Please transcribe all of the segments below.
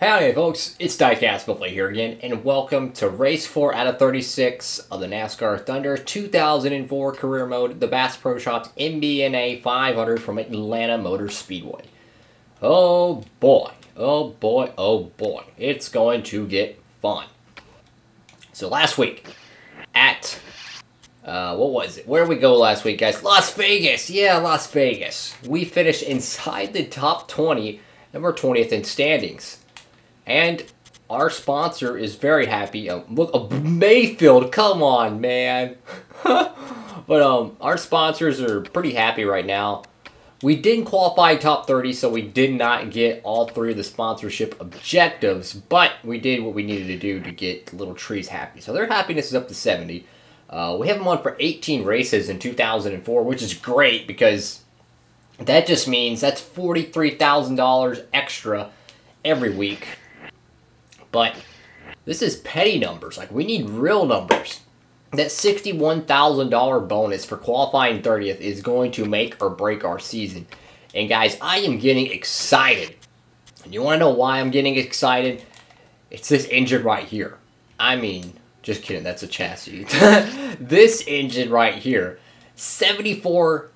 Howdy folks, it's Diecastbuffet here again, and welcome to race 4 out of 36 of the NASCAR Thunder 2004 career mode, the Bass Pro Shops MBNA 500 from Atlanta Motor Speedway. Oh boy, oh boy, oh boy, it's going to get fun. So last week at, what was it? Where did we go last week, guys? Las Vegas, yeah, Las Vegas. We finished inside the top 20, and we're 20th in standings. And our sponsor is very happy. Look, Mayfield, come on, man. But our sponsors are pretty happy right now. We didn't qualify top 30, so we did not get all three of the sponsorship objectives. But we did what we needed to do to get Little Trees happy. So their happiness is up to 70. We have them on for 18 races in 2004, which is great because that just means that's $43,000 extra every week. But this is petty numbers. Like, we need real numbers. That $61,000 bonus for qualifying 30th is going to make or break our season. And guys, I am getting excited. And you want to know why I'm getting excited? It's this engine right here. I mean, just kidding. That's a chassis. This engine right here, 74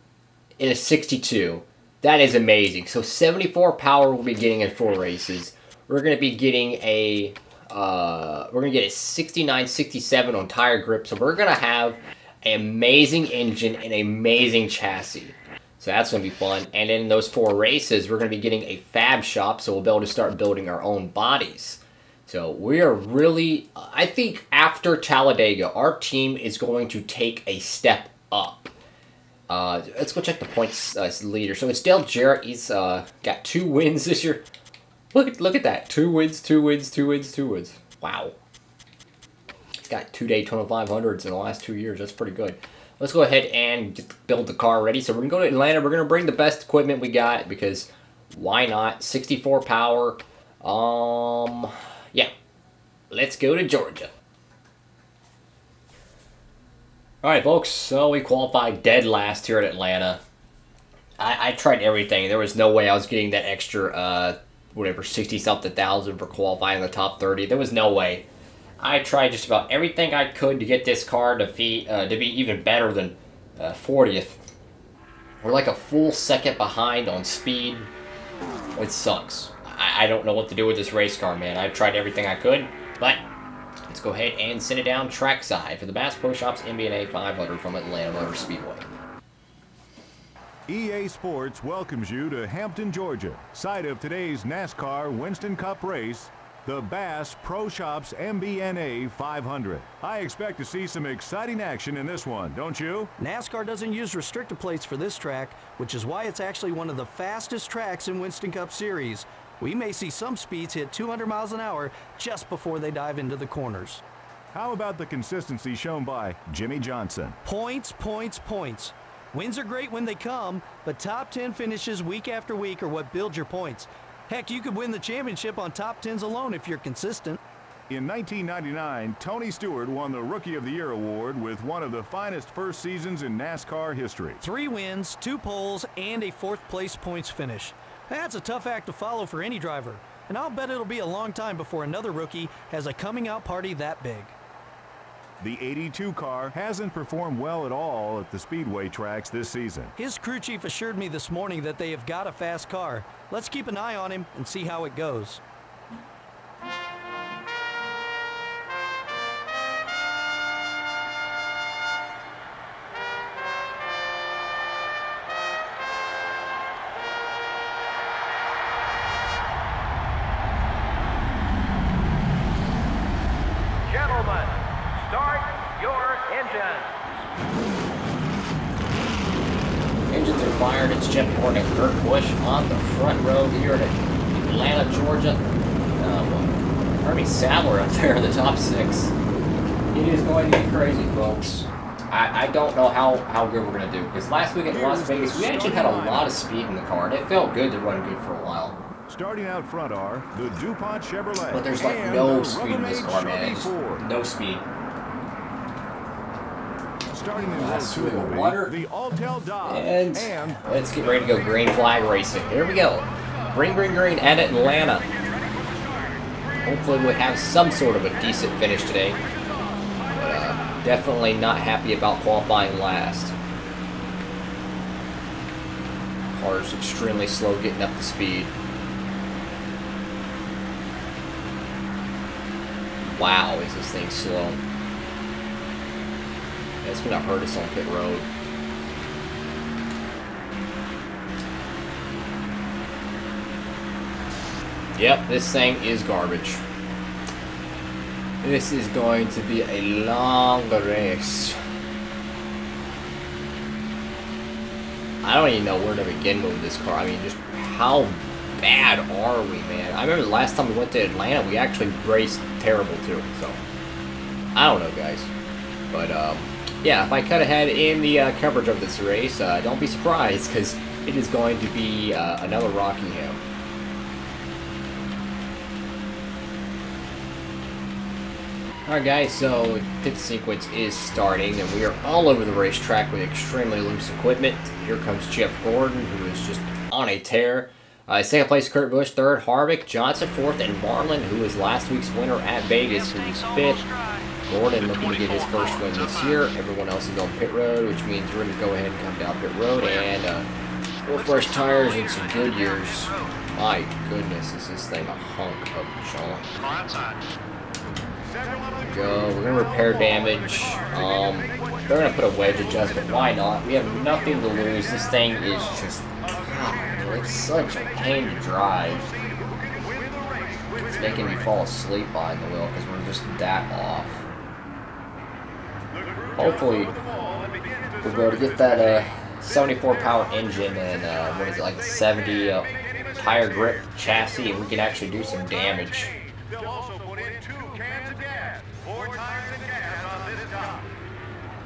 and a 62. That is amazing. So 74 power we'll be getting in 4 races. We're going to be getting a, we're going to get a 69, 67 on tire grip. So we're going to have an amazing engine and an amazing chassis. So that's going to be fun. And in those 4 races, we're going to be getting a fab shop. So we'll be able to start building our own bodies. So we are really, I think after Talladega, our team is going to take a step up. Let's go check the points leader. So it's Dale Jarrett. He's got 2 wins this year. Look at that. 2 wins. Wow. It's got 2 Daytona 500s in the last 2 years. That's pretty good. Let's go ahead and just build the car ready. So we're going to go to Atlanta. We're going to bring the best equipment we got because why not? 64 power. Yeah. Let's go to Georgia. All right, folks. So we qualified dead last here at Atlanta. I tried everything. There was no way I was getting that extra... whatever, 60-something thousand for qualifying the top 30. There was no way. I tried just about everything I could to get this car to be even better than 40th. We're like a full second behind on speed. It sucks. I don't know what to do with this race car, man. I tried everything I could, but let's go ahead and send it down trackside for the Bass Pro Shops MBNA 500 from Atlanta Motor Speedway. EA Sports welcomes you to Hampton, Georgia, site of today's NASCAR Winston Cup race, the Bass Pro Shops MBNA 500. I expect to see some exciting action in this one, don't you? NASCAR doesn't use restrictor plates for this track, which is why it's actually one of the fastest tracks in Winston Cup Series. We may see some speeds hit 200 miles an hour just before they dive into the corners. How about the consistency shown by Jimmie Johnson? Points, points, points. Wins are great when they come, but top 10 finishes week after week are what build your points. Heck, you could win the championship on top 10s alone if you're consistent. In 1999, Tony Stewart won the Rookie of the Year award with one of the finest first seasons in NASCAR history. 3 wins, 2 poles, and a 4th-place points finish. That's a tough act to follow for any driver, and I'll bet it'll be a long time before another rookie has a coming-out party that big. The 82 car hasn't performed well at all at the speedway tracks this season. His crew chief assured me this morning that they have got a fast car. Let's keep an eye on him and see how it goes. Engines are fired. It's Jeff Gordon and Kurt Busch on the front row here in Atlanta, Georgia. Ernie Sadler up there in the top 6. It is going to be crazy, folks. I don't know how good we're going to do. Because last week at Las Vegas, we actually had a lot of speed in the car. And it felt good to run good for a while. Starting out front are the Dupont Chevrolet. But there's like no speed in this car, man. No speed. Starting in the water, the all-tail dive, and let's get ready to go green flag racing. Here we go. Green, green, green at Atlanta. hopefully we have some sort of a decent finish today. But definitely not happy about qualifying last. Car's extremely slow getting up to speed. Wow, is this thing slow. That's gonna hurt us on pit road. Yep, this thing is garbage. This is going to be a long race. I don't even know where to begin with this car. I mean, just how bad are we, man? I remember the last time we went to Atlanta, we actually raced terrible too. So, I don't know, guys. But, yeah, if I cut ahead in the coverage of this race, don't be surprised, because it is going to be another Rockingham. Alright guys, so pit sequence is starting, and we are all over the racetrack with extremely loose equipment. Here comes Jeff Gordon, who is just on a tear. Second place, Kurt Busch. Third, Harvick. Johnson fourth, and Marlin, who was last week's winner at Vegas, who was fifth. Gordon looking to get his first win this year. Everyone else is on pit road, which means we're going to go ahead and come down pit road. And four fresh tires and some good years. My goodness, is this thing a hunk of junk. Go. We're gonna repair damage. They're gonna put a wedge adjustment. Why not? We have nothing to lose. This thing is just, God, it's such a pain to drive. It's making me fall asleep behind the wheel because we're just that off. Hopefully, we'll go to get that 74 power engine and what is it, like a 70 tire grip chassis, and we can actually do some damage.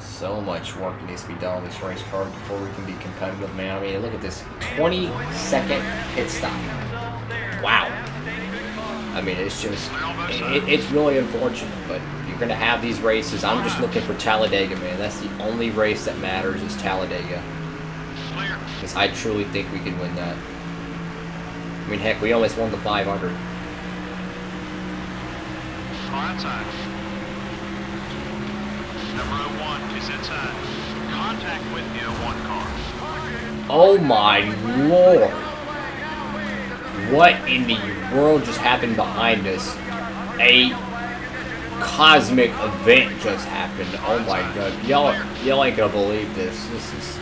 So much work needs to be done on this race car before we can be competitive, man. I mean, look at this 20-second pit stop. Wow. I mean, it's just, it's really unfortunate, but you're going to have these races. I'm just looking for Talladega, man. That's the only race that matters is Talladega. Because I truly think we can win that. I mean, heck, we almost won the 500. Number one is inside. Contact with the one car. Oh my lord. What in the world just happened behind us? A cosmic event just happened. Oh my god. Y'all ain't gonna believe this. This is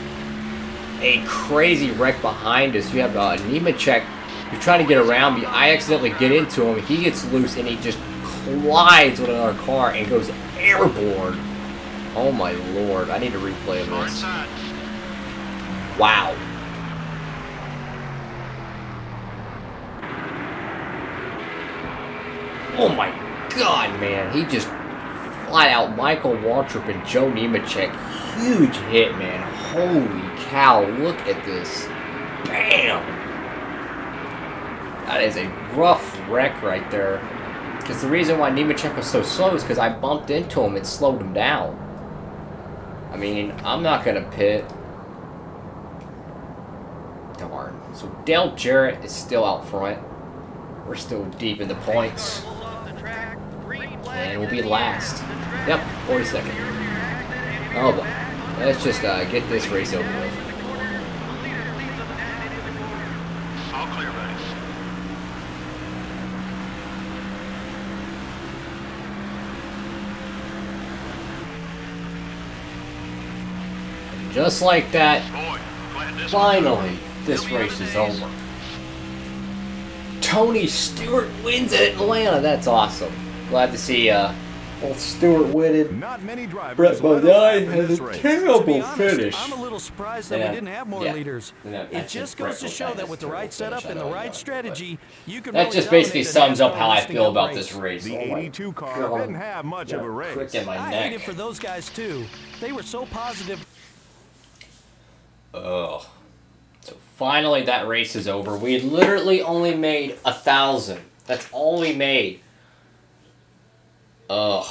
a crazy wreck behind us. You have Nemechek. You're trying to get around me. I accidentally get into him. He gets loose and he just collides with another car and goes airborne. Oh my lord, I need to replay this. Wow. Oh my god, man. He just flat out Michael Waltrip and Joe Nemechek. Huge hit, man. Holy cow, look at this. Bam! That is a rough wreck right there. Because the reason why Nemechek was so slow is because I bumped into him and slowed him down. I mean, I'm not going to pit. Darn. So Dale Jarrett is still out front. We're still deep in the points. And we'll be last. Yep, 42nd. Oh, boy. Let's just get this race over with. Just like that, finally, this race is over. Tony Stewart wins at Atlanta. That's awesome. Glad to see old Stewart winning. Brett Bodine has a terrible finish. I'm a little surprised that we didn't have more leaders. It just goes to show that with the right setup and the right strategy, you can. That just basically sums up how I feel about this race. The 82 car didn't have much of a race. I hate it for those guys too. They were so positive. Ugh. So finally that race is over. We literally only made 1,000. That's all we made. Ugh.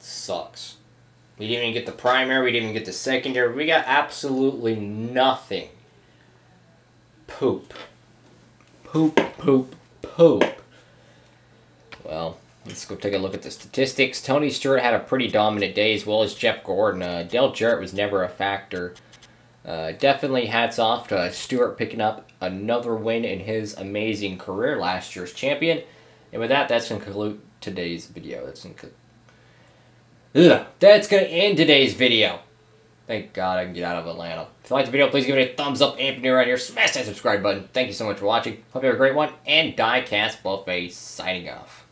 Sucks. We didn't even get the primary. We didn't even get the secondary. We got absolutely nothing. Poop. Poop, poop, poop. Well. Let's go take a look at the statistics. Tony Stewart had a pretty dominant day, as well as Jeff Gordon. Dale Jarrett was never a factor. Definitely hats off to Stewart picking up another win in his amazing career, last year's champion. And with that, that's going to conclude today's video. That's going to end today's video. Thank God I can get out of Atlanta. If you liked the video, please give it a thumbs up. And if you're new around here, smash that subscribe button. Thank you so much for watching. Hope you have a great one. And Diecastbuffet signing off.